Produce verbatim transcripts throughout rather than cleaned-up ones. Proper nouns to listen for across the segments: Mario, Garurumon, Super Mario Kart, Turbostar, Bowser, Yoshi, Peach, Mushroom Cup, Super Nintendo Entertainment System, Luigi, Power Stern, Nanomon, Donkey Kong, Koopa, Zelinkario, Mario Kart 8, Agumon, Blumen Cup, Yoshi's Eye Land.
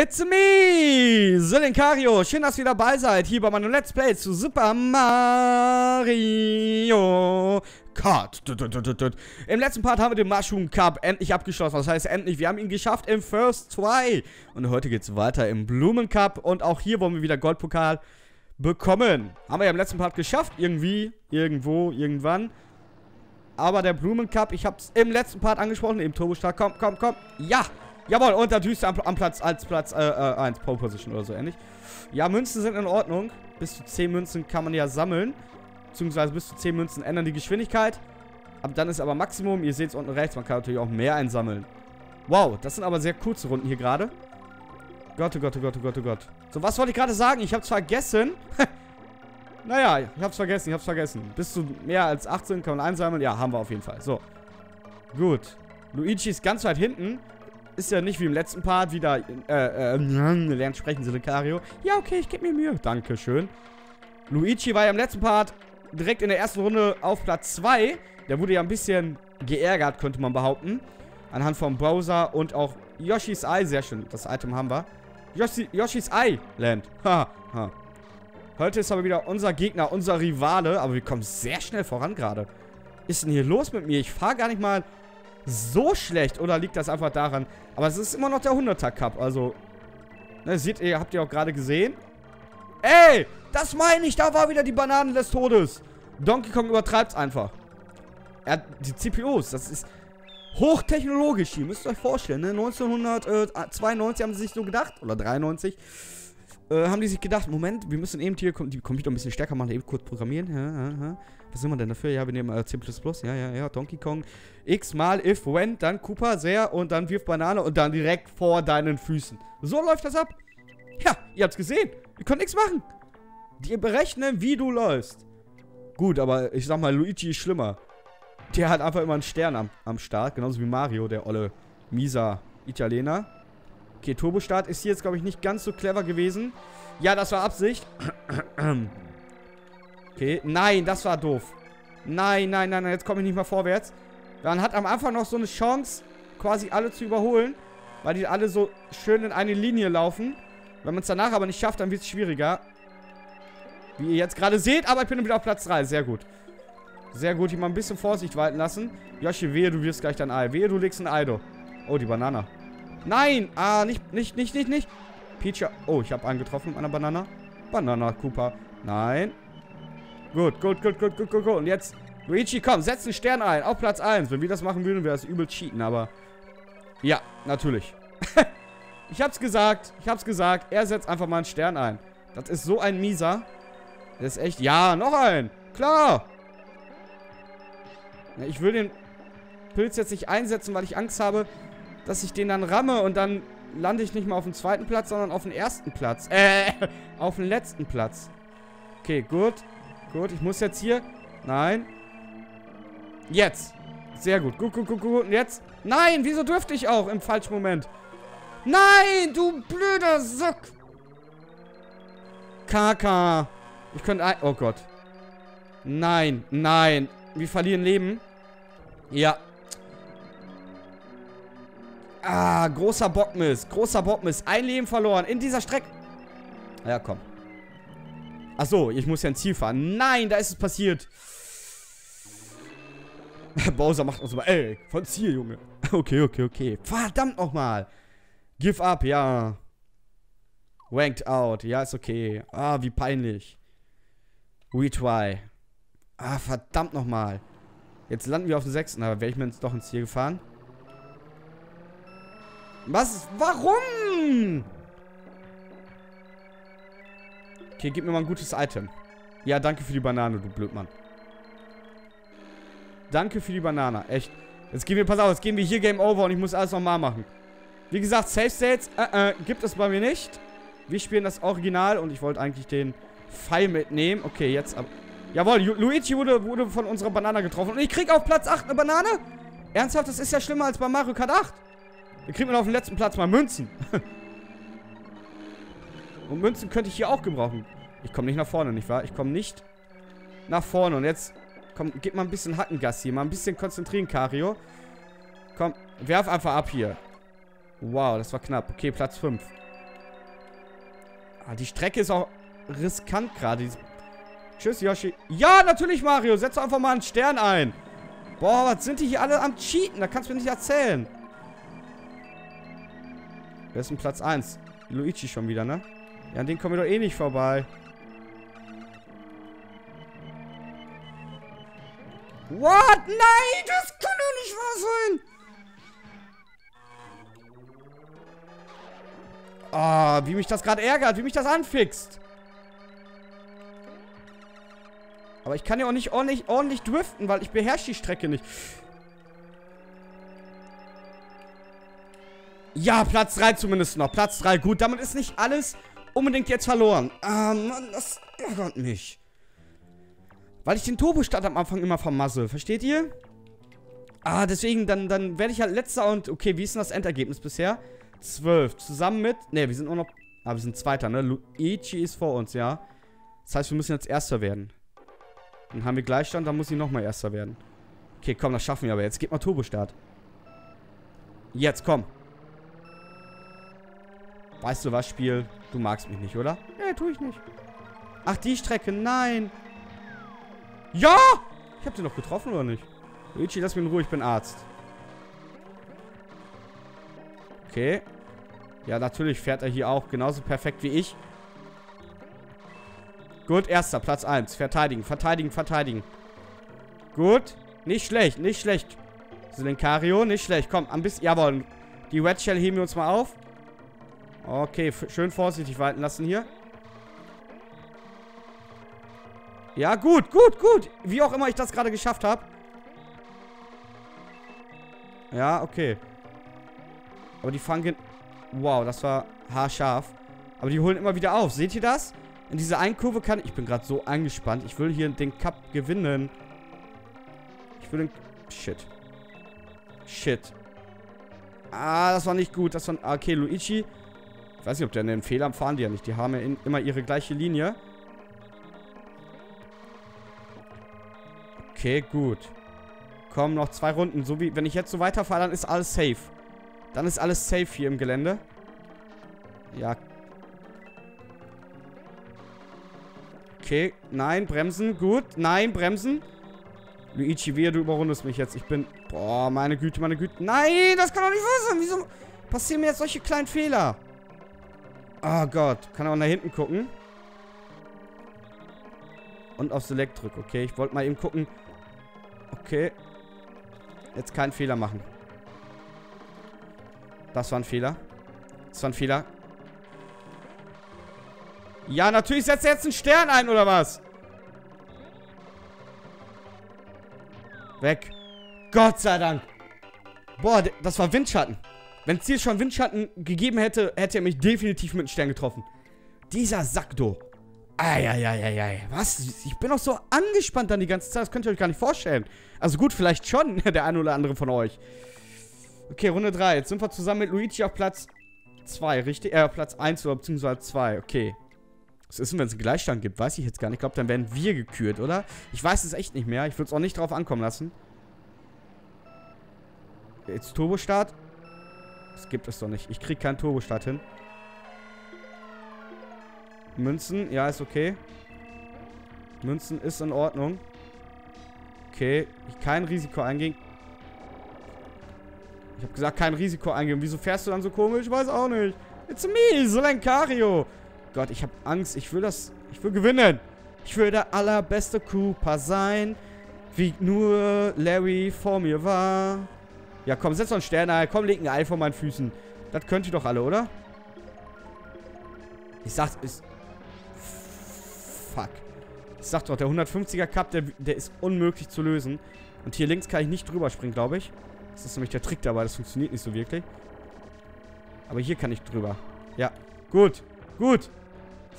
It's me, Zelinkario. Schön, dass ihr dabei seid, hier bei meinem Let's Play zu Super Mario Kart. Im letzten Part haben wir den Mushroom Cup endlich abgeschlossen. Das heißt endlich, wir haben ihn geschafft im First Try. Und heute geht's weiter im Blumen Cup. Und auch hier wollen wir wieder Goldpokal bekommen. Haben wir ja im letzten Part geschafft. Irgendwie, irgendwo, irgendwann. Aber der Blumen Cup, ich hab's im letzten Part angesprochen, im Turbostar. Komm, komm, komm. Ja! Jawohl, und da düst du am, am Platz, als Platz, äh, äh, eins, Pole Position oder so ähnlich. Ja, Münzen sind in Ordnung. Bis zu zehn Münzen kann man ja sammeln. Beziehungsweise bis zu zehn Münzen ändern die Geschwindigkeit. Ab dann ist aber Maximum. Ihr seht es unten rechts, man kann natürlich auch mehr einsammeln. Wow, das sind aber sehr kurze Runden hier gerade. Gott, oh Gott, oh Gott, oh Gott, oh Gott. So, was wollte ich gerade sagen? Ich hab's vergessen. Naja, ich hab's vergessen, ich hab's vergessen. Bis zu mehr als achtzehn kann man einsammeln. Ja, haben wir auf jeden Fall. So. Gut. Luigi ist ganz weit hinten. Ist ja nicht wie im letzten Part wieder, äh, äh, lernt sprechen, Zelinkario. Ja, okay, ich gebe mir Mühe. Dankeschön. Luigi war ja im letzten Part direkt in der ersten Runde auf Platz zwei. Der wurde ja ein bisschen geärgert, könnte man behaupten. Anhand von Bowser und auch Yoshi's Eye. Sehr schön, das Item haben wir. Yoshi, Yoshi's Eye Land. Ha, ha. Heute ist aber wieder unser Gegner, unser Rivale. Aber wir kommen sehr schnell voran gerade. Ist denn hier los mit mir? Ich fahre gar nicht mal so schlecht, oder liegt das einfach daran? Aber es ist immer noch der hunderter Cup, also, ne, seht ihr, habt ihr auch gerade gesehen. Ey, das meine ich, da war wieder die Banane des Todes. Donkey Kong übertreibt's einfach. Er hat die C P Us, das ist hochtechnologisch, ihr müsst euch vorstellen, ne? neunzehnhundertzweiundneunzig haben sie sich so gedacht, oder dreiundneunzig, äh, haben die sich gedacht, Moment, wir müssen eben hier die Computer ein bisschen stärker machen, eben kurz programmieren, ja, ja, ja. Was nehmen wir denn dafür? Ja, wir nehmen äh, C plus plus, ja, ja, ja, Donkey Kong, X mal if, when, dann Koopa, sehr, und dann wirf Banane und dann direkt vor deinen Füßen. So läuft das ab. Ja, ihr habt's gesehen. Ihr könnt nichts machen. Die berechnen, wie du läufst. Gut, aber ich sag mal, Luigi ist schlimmer. Der hat einfach immer einen Stern am, am Start, genauso wie Mario, der olle mieser Italiener. Okay, Turbostart ist hier jetzt, glaube ich, nicht ganz so clever gewesen. Ja, das war Absicht. Okay, nein, das war doof. Nein, nein, nein, nein, jetzt komme ich nicht mal vorwärts. Man hat am Anfang noch so eine Chance, quasi alle zu überholen, weil die alle so schön in eine Linie laufen. Wenn man es danach aber nicht schafft, dann wird es schwieriger. Wie ihr jetzt gerade seht, aber ich bin wieder auf Platz drei. Sehr gut. Sehr gut, hier mal ein bisschen Vorsicht walten lassen. Yoshi, wehe, du wirfst gleich dein Ei. Wehe, du legst ein Ei, du. Oh, die Banane. Nein! Ah, nicht, nicht, nicht, nicht, nicht. Peach, oh, ich habe einen getroffen mit einer Banane. Banana, Koopa. Nein. Gut, gut, gut, gut, gut, gut, gut. Und jetzt, Luigi, komm, setz einen Stern ein. Auf Platz eins. Wenn wir das machen würden, wäre das übel cheaten, aber... Ja, natürlich. Ich hab's gesagt. Ich hab's gesagt. Er setzt einfach mal einen Stern ein. Das ist so ein mieser. Das ist echt... Ja, noch ein. Klar. Ich will den Pilz jetzt nicht einsetzen, weil ich Angst habe, dass ich den dann ramme und dann lande ich nicht mal auf dem zweiten Platz, sondern auf dem ersten Platz. Äh, auf dem letzten Platz. Okay, gut. Gut, ich muss jetzt hier. Nein. Jetzt. Sehr gut. Gut, gut, gut, gut. Und jetzt. Nein, wieso dürfte ich auch im falschen Moment? Nein, du blöder Sack. Kaka. Ich könnte ein... Oh Gott. Nein, nein. Wir verlieren Leben. Ja. Ah, großer Bockmist. Großer Bockmist. Ein Leben verloren. In dieser Strecke. Ja, komm. Ach so, ich muss ja ein Ziel fahren. Nein, da ist es passiert. Bowser macht uns mal. Ey, von Ziel, Junge. Okay, okay, okay. Verdammt nochmal. Give up, ja. Wanked out. Ja, ist okay. Ah, wie peinlich. Retry. Ah, verdammt nochmal. Jetzt landen wir auf dem sechsten. Aber wäre ich mir jetzt doch ins Ziel gefahren? Was? Warum? Okay, gib mir mal ein gutes Item. Ja, danke für die Banane, du Blödmann. Danke für die Banane, echt. Jetzt gehen wir, pass auf, jetzt gehen wir hier Game Over und ich muss alles nochmal machen. Wie gesagt, Safe States äh, äh, gibt es bei mir nicht. Wir spielen das Original und ich wollte eigentlich den Pfeil mitnehmen. Okay, jetzt ab. Jawohl, Luigi wurde, wurde von unserer Banane getroffen. Und ich krieg auf Platz acht eine Banane? Ernsthaft, das ist ja schlimmer als bei Mario Kart acht. Da kriegt man auf dem letzten Platz mal Münzen. Und Münzen könnte ich hier auch gebrauchen. Ich komme nicht nach vorne, nicht wahr? Ich komme nicht nach vorne. Und jetzt, komm, gib mal ein bisschen Hackengas hier. Mal ein bisschen konzentrieren, Kario. Komm, werf einfach ab hier. Wow, das war knapp. Okay, Platz fünf. Ah, die Strecke ist auch riskant gerade. Tschüss, Yoshi. Ja, natürlich, Mario. Setz doch einfach mal einen Stern ein. Boah, was sind die hier alle am Cheaten? Da kannst du mir nicht erzählen. Wer ist denn Platz eins? Luigi schon wieder, ne? Ja, an den kommen wir doch eh nicht vorbei. What? Nein, das kann doch nicht wahr sein. Ah, oh, wie mich das gerade ärgert, wie mich das anfixt. Aber ich kann ja auch nicht ordentlich, ordentlich driften, weil ich beherrsche die Strecke nicht. Ja, Platz drei zumindest noch. Platz drei, gut. Damit ist nicht alles unbedingt jetzt verloren. Ah, Mann, das ärgert mich. Weil ich den Turbostart am Anfang immer vermasse. Versteht ihr? Ah, deswegen, dann, dann werde ich halt letzter und... Okay, wie ist denn das Endergebnis bisher? zwölf. Zusammen mit... Ne, wir sind nur noch... Ah, wir sind Zweiter, ne? Luigi ist vor uns, ja. Das heißt, wir müssen jetzt Erster werden. Dann haben wir Gleichstand, dann muss ich nochmal Erster werden. Okay, komm, das schaffen wir aber. Jetzt geht mal Turbostart. Jetzt, komm. Weißt du was, Spiel? Du magst mich nicht, oder? Nee, tue ich nicht. Ach, die Strecke, nein. Ja! Ich hab den noch getroffen, oder nicht? Luigi, lass mich in Ruhe, ich bin Arzt. Okay. Ja, natürlich fährt er hier auch genauso perfekt wie ich. Gut, erster, Platz eins. Verteidigen, verteidigen, verteidigen. Gut. Nicht schlecht, nicht schlecht. Zelinkario, nicht schlecht. Komm, ein bisschen... Jawohl, die Red Shell heben wir uns mal auf. Okay, schön vorsichtig walten lassen hier. Ja, gut, gut, gut. Wie auch immer ich das gerade geschafft habe. Ja, okay. Aber die fangen... Wow, das war haarscharf. Aber die holen immer wieder auf. Seht ihr das? In dieser einen Kurve kann... Ich bin gerade so angespannt. Ich will hier den Cup gewinnen. Ich will den... Shit. Shit. Ah, das war nicht gut. Das war... Okay, Luigi. Ich weiß nicht, ob der einen Fehler fahren die ja nicht. Die haben ja in, immer ihre gleiche Linie. Okay, gut. Komm, noch zwei Runden. So wie... Wenn ich jetzt so weiterfahre, dann ist alles safe. Dann ist alles safe hier im Gelände. Ja, okay, nein, bremsen, gut, nein, bremsen. Luigi, wehe, du überrundest mich jetzt, ich bin... Boah, meine Güte, meine Güte. Nein, das kann doch nicht wahr sein, wieso passieren mir jetzt solche kleinen Fehler? Oh Gott, kann auch nach hinten gucken. Und auf Select drücken, okay, ich wollte mal eben gucken. Okay, jetzt keinen Fehler machen. Das war ein Fehler, das war ein Fehler. Ja, natürlich setzt er jetzt einen Stern ein, oder was? Weg. Gott sei Dank. Boah, das war Windschatten. Wenn es hier schon Windschatten gegeben hätte, hätte er mich definitiv mit einem Stern getroffen. Dieser Sackdo. Eieieiei. Was? Ich bin doch so angespannt dann die ganze Zeit. Das könnt ihr euch gar nicht vorstellen. Also gut, vielleicht schon der eine oder andere von euch. Okay, Runde drei. Jetzt sind wir zusammen mit Luigi auf Platz zwei, richtig? Äh, Platz eins oder beziehungsweise zwei. Okay. Was ist denn, wenn es einen Gleichstand gibt? Weiß ich jetzt gar nicht. Ich glaube, dann werden wir gekürt, oder? Ich weiß es echt nicht mehr. Ich würde es auch nicht drauf ankommen lassen. Jetzt Turbostart. Das gibt es doch nicht. Ich kriege keinen Turbostart hin. Münzen. Ja, ist okay. Münzen ist in Ordnung. Okay. Ich kein Risiko eingehen. Ich habe gesagt, kein Risiko eingehen. Wieso fährst du dann so komisch? Ich weiß auch nicht. It's me, Zelinkario. Gott, ich habe Angst. Ich will das... Ich will gewinnen. Ich will der allerbeste Koopa sein, wie nur Larry vor mir war. Ja, komm, setz doch einen Stern ein. Komm, leg ein Ei vor meinen Füßen. Das könnt ihr doch alle, oder? Ich sag's... Ist fuck. Ich sag doch, der hundertfünfziger Cup, der, der ist unmöglich zu lösen. Und hier links kann ich nicht drüber springen, glaube ich. Das ist nämlich der Trick dabei. Das funktioniert nicht so wirklich. Aber hier kann ich drüber. Ja, gut. Gut.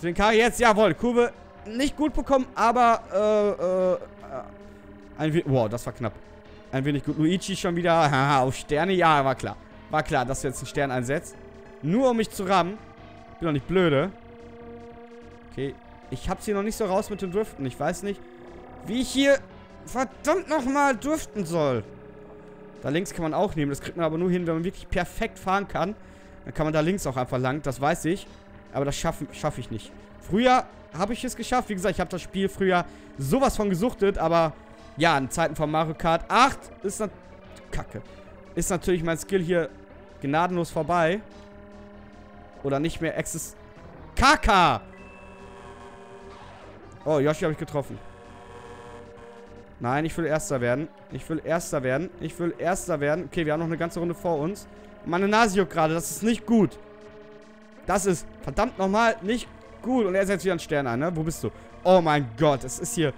Den Kari jetzt, jawohl, Kurve nicht gut bekommen, aber äh, äh, ein wenig, wow, das war knapp. Ein wenig gut. Luigi schon wieder, haha, auf Sterne, ja, war klar. War klar, dass du jetzt einen Stern einsetzt. Nur um mich zu rammen. Bin doch nicht blöde. Okay, ich hab's hier noch nicht so raus mit dem Driften. Ich weiß nicht, wie ich hier verdammt nochmal driften soll. Da links kann man auch nehmen, das kriegt man aber nur hin, wenn man wirklich perfekt fahren kann. Dann kann man da links auch einfach lang, das weiß ich. Aber das schaffe schaff ich nicht. Früher habe ich es geschafft. Wie gesagt, ich habe das Spiel früher sowas von gesuchtet. Aber ja, in Zeiten von Mario Kart acht ist das... Kacke. Ist natürlich mein Skill hier gnadenlos vorbei. Oder nicht mehr exist... Kaka! Oh, Yoshi habe ich getroffen. Nein, ich will Erster werden. Ich will Erster werden. Ich will Erster werden. Okay, wir haben noch eine ganze Runde vor uns. Meine Nase juckt gerade. Das ist nicht gut. Das ist verdammt nochmal nicht gut. Und er setzt wieder einen Stern an, ne? Wo bist du? Oh mein Gott, es ist hier...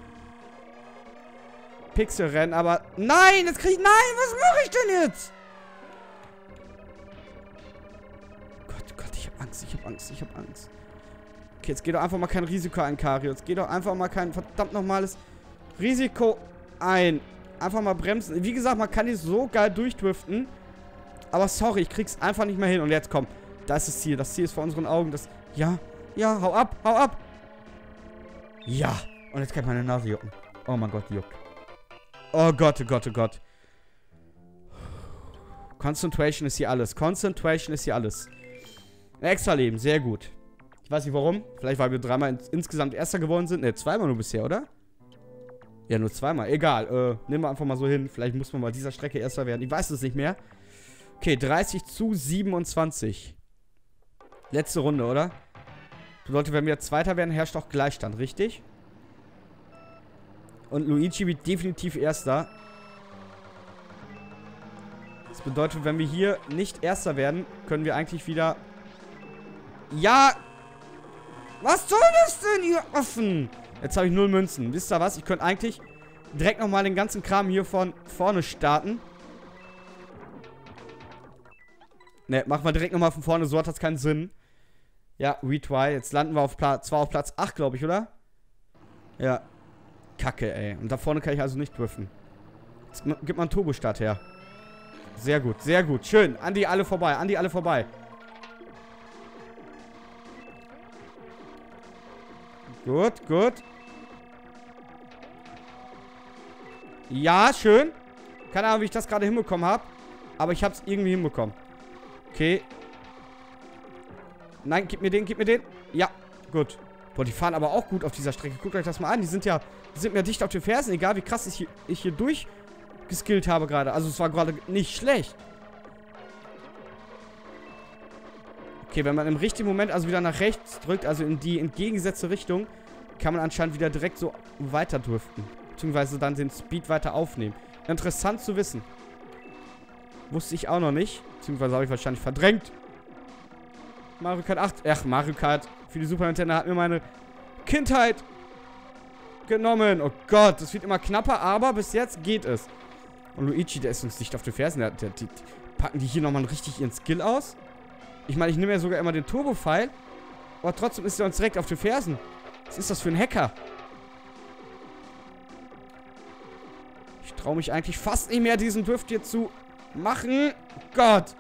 Pixelrennen, aber... Nein, jetzt krieg ich... Nein, was mache ich denn jetzt? Gott, Gott, ich hab Angst, ich hab Angst, ich hab Angst. Okay, jetzt geh doch einfach mal kein Risiko ein, Kario. Jetzt geh doch einfach mal kein verdammt normales Risiko ein. Einfach mal bremsen. Wie gesagt, man kann hier so geil durchdriften. Aber sorry, ich krieg's einfach nicht mehr hin. Und jetzt, komm, das ist das Ziel. Das Ziel ist vor unseren Augen. Das... Ja, ja, hau ab, hau ab. Ja. Und jetzt kann meine Nase jucken. Oh mein Gott, die juckt. Oh Gott, oh Gott, oh Gott. Concentration ist hier alles. Concentration ist hier alles. Ein extra Leben, sehr gut. Ich weiß nicht warum. Vielleicht, weil wir dreimal ins insgesamt Erster geworden sind. Ne, zweimal nur bisher, oder? Ja, nur zweimal. Egal, äh, nehmen wir einfach mal so hin. Vielleicht muss man mal dieser Strecke Erster werden. Ich weiß es nicht mehr. Okay, dreißig zu siebenundzwanzig. Letzte Runde, oder? Leute, wenn wir Zweiter werden, herrscht auch Gleichstand, richtig? Und Luigi wird definitiv Erster. Das bedeutet, wenn wir hier nicht Erster werden, können wir eigentlich wieder... Ja! Was soll das denn hier offen? Jetzt habe ich null Münzen. Wisst ihr was? Ich könnte eigentlich direkt nochmal den ganzen Kram hier von vorne starten. Ne, machen wir direkt nochmal von vorne. So hat das keinen Sinn. Ja, retry. Jetzt landen wir auf Platz... Zwar auf Platz acht, glaube ich, oder? Ja. Kacke, ey. Und da vorne kann ich also nicht driften. Jetzt gibt man einen Turbostart her. Sehr gut, sehr gut. Schön. An die alle vorbei, an die alle vorbei. Gut, gut. Ja, schön. Keine Ahnung, wie ich das gerade hinbekommen habe. Aber ich habe es irgendwie hinbekommen. Okay. Nein, gib mir den, gib mir den. Ja, gut. Boah, die fahren aber auch gut auf dieser Strecke. Guckt euch das mal an. Die sind ja, die sind mir dicht auf den Fersen. Egal, wie krass ich hier, ich hier durchgeskillt habe gerade. Also, es war gerade nicht schlecht. Okay, wenn man im richtigen Moment also wieder nach rechts drückt, also in die entgegengesetzte Richtung, kann man anscheinend wieder direkt so weiter driften. Beziehungsweise dann den Speed weiter aufnehmen. Interessant zu wissen. Wusste ich auch noch nicht. Beziehungsweise habe ich wahrscheinlich verdrängt. Mario Kart acht. Ach, Mario Kart für die Super Nintendo hat mir meine Kindheit genommen. Oh Gott, es wird immer knapper, aber bis jetzt geht es. Und Luigi, der ist uns dicht auf den Fersen. Der, der, die, packen die hier nochmal richtig ihren Skill aus? Ich meine, ich nehme ja sogar immer den Turbo-Pfeil. Aber trotzdem ist er uns direkt auf den Fersen. Was ist das für ein Hacker? Ich traue mich eigentlich fast nicht mehr, diesen Drift hier zu machen. Gott.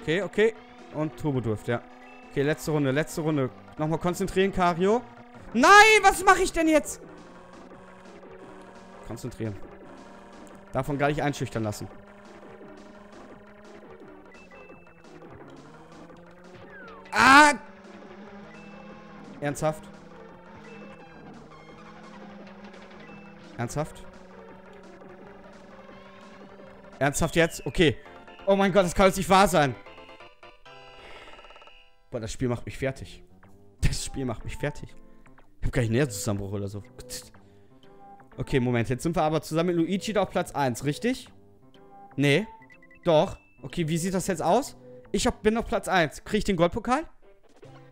Okay, okay. Und Turbodrift, ja. Okay, letzte Runde, letzte Runde. Nochmal konzentrieren, Kario. Nein, was mache ich denn jetzt? Konzentrieren. Davon gar nicht einschüchtern lassen. Ah! Ernsthaft? Ernsthaft? Ernsthaft jetzt? Okay. Oh mein Gott, das kann jetzt nicht wahr sein. Boah, das Spiel macht mich fertig. Das Spiel macht mich fertig. Ich hab gar nicht einen Nervenzusammenbruch oder so. Okay, Moment. Jetzt sind wir aber zusammen mit Luigi da auf Platz eins, richtig? Nee. Doch. Okay, wie sieht das jetzt aus? Ich hab, bin auf Platz eins. Krieg ich den Goldpokal?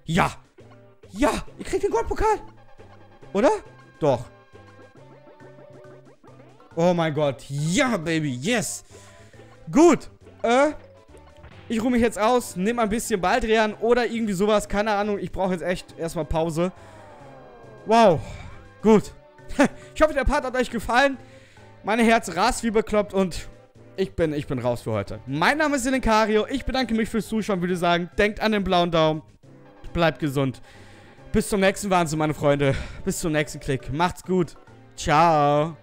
Ja. Ja, ich krieg den Goldpokal. Oder? Doch. Oh mein Gott. Ja, Baby. Yes. Gut. Äh. Ich ruhe mich jetzt aus, nehme ein bisschen Baldrian oder irgendwie sowas. Keine Ahnung, ich brauche jetzt echt erstmal Pause. Wow, gut. Ich hoffe, der Part hat euch gefallen. Mein Herz rast wie bekloppt und ich bin, ich bin raus für heute. Mein Name ist Zelinkario. Ich bedanke mich fürs Zuschauen, würde sagen. Denkt an den blauen Daumen. Bleibt gesund. Bis zum nächsten Wahnsinn, meine Freunde. Bis zum nächsten Klick. Macht's gut. Ciao.